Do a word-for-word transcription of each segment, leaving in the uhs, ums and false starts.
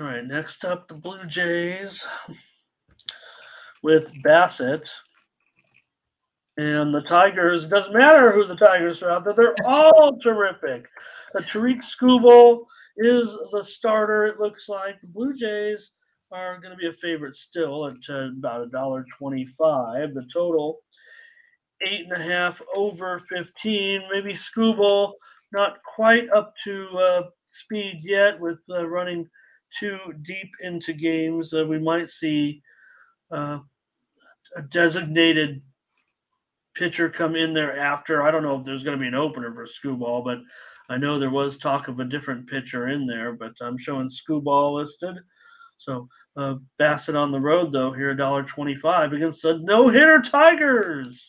All right, next up, the Blue Jays with Bassett. And the Tigers, doesn't matter who the Tigers are out there, they're all terrific. The Tarik Skubal is the starter, it looks like. The Blue Jays are going to be a favorite still at uh, about a dollar twenty-five. The total, eight and a half over fifteen. Maybe Skubal not quite up to uh, speed yet with uh, running too deep into games. Uh, we might see uh, a designated pitcher come in there after. I don't know if there's going to be an opener for Skubal, but I know there was talk of a different pitcher in there, but I'm showing Skubal listed. So uh, Bassett on the road, though, here a dollar twenty-five against the no-hitter Tigers.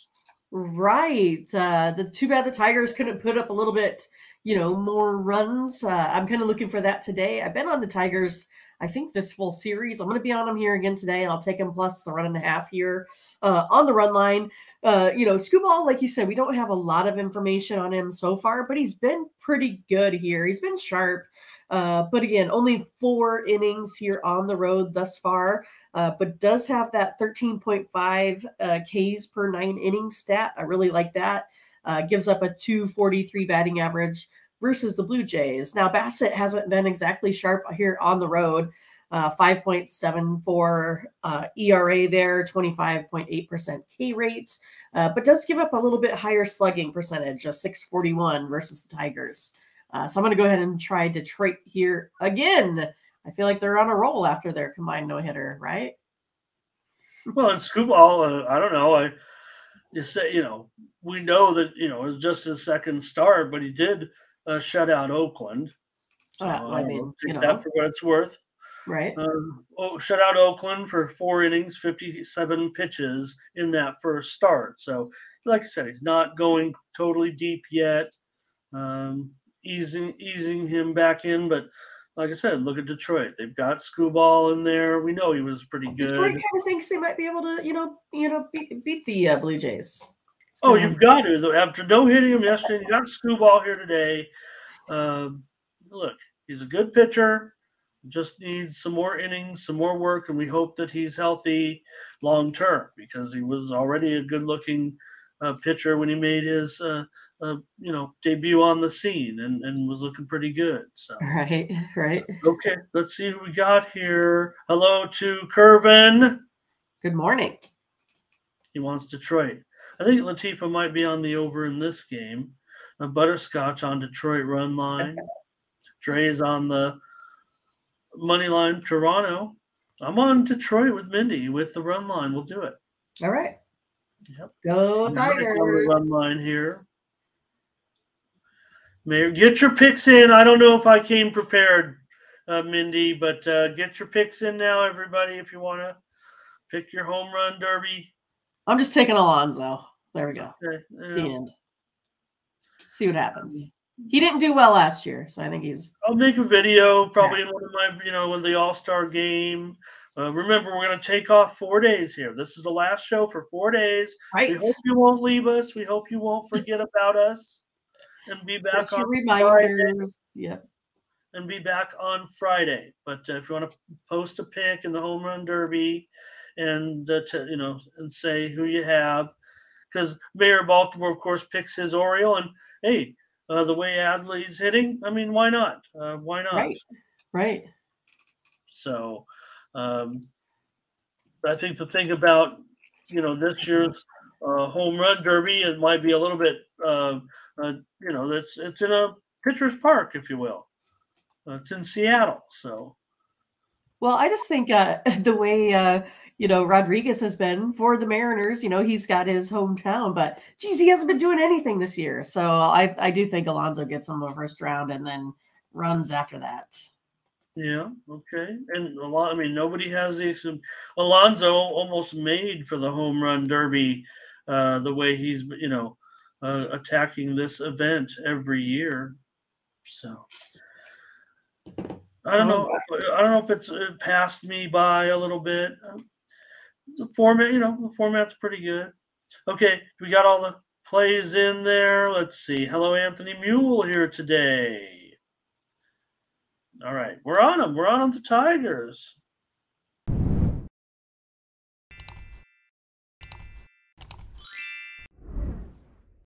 Right. Uh, the too bad the Tigers couldn't put up a little bit, you know, more runs. Uh, I'm kind of looking for that today. I've been on the Tigers, I think, this full series. I'm going to be on them here again today, and I'll take them plus the run and a half here uh, on the run line. Uh, you know, Skubal, like you said, we don't have a lot of information on him so far, but he's been pretty good here. He's been sharp. Uh, but again, only four innings here on the road thus far, uh, but does have that thirteen point five uh, Ks per nine inning stat. I really like that. Uh, gives up a two forty-three batting average versus the Blue Jays. Now, Bassett hasn't been exactly sharp here on the road. Uh, five point seven four uh, E R A there, twenty-five point eight percent K rate, uh, but does give up a little bit higher slugging percentage, a six forty-one versus the Tigers. Uh, so I'm going to go ahead and try Detroit here again. I feel like they're on a roll after their combined no-hitter, right? Well, and Skubal, uh, I don't know. I you say, you know, we know that, you know, it was just his second start, but he did uh, shut out Oakland. So, uh, I mean, you know, that for what it's worth. Right. Um, oh, shut out Oakland for four innings, fifty-seven pitches in that first start. So, like I said, he's not going totally deep yet. Um, Easing easing him back in, but like I said, look at Detroit. They've got Skubal in there. We know he was pretty good. Detroit kind of thinks they might be able to, you know, you know, beat, beat the uh, Blue Jays. Oh, you've got to though. After no hitting him yesterday, you got Skubal here today. Uh, look, he's a good pitcher. Just needs some more innings, some more work, and we hope that he's healthy long term because he was already a good-looking Uh, pitcher when he made his, uh, uh, you know, debut on the scene and, and was looking pretty good. So right, right. Okay, let's see who we got here. Hello to Kervin. Good morning. He wants Detroit. I think Latifah might be on the over in this game. A butterscotch on Detroit run line. Dre's on the money line. Toronto. I'm on Detroit with Mindy with the run line. We'll do it. All right. Yep. Go Tigers! Run line here. Mayor, get your picks in. I don't know if I came prepared, uh, Mindy, but uh, get your picks in now, everybody. If you want to pick your home run derby, I'm just taking Alonso. There we go. Okay. Yeah. The end. See what happens. He didn't do well last year, so I think he's. I'll make a video probably yeah. in one of my, you know, in the All Star game. Uh, remember, we're going to take off four days here. This is the last show for four days. Right. We hope you won't leave us. We hope you won't forget about us, and be back on Friday. Yep. And be back on Friday. But uh, if you want to post a pick in the home run derby, and uh, to, you know, and say who you have, because Mayor Baltimore, of course, picks his Oriole, and hey, uh, the way Adley's hitting, I mean, why not? Uh, why not? Right. Right. So. Um, I think the thing about, you know, this year's uh, home run derby, it might be a little bit, uh, uh, you know, it's, it's in a pitcher's park, if you will. Uh, it's in Seattle. So, well, I just think uh, the way, uh, you know, Rodriguez has been for the Mariners, you know, he's got his hometown, but geez, he hasn't been doing anything this year. So I, I do think Alonso gets him the first round and then runs after that. Yeah, okay. And a lot, I mean, nobody has the – Alonso almost made for the home run derby uh, the way he's, you know, uh, attacking this event every year. So I don't know. I don't know if it's it passed me by a little bit. The format, you know, the format's pretty good. Okay, we got all the plays in there. Let's see. Hello, Anthony Mule here today. All right. We're on them. We're on them, the Tigers.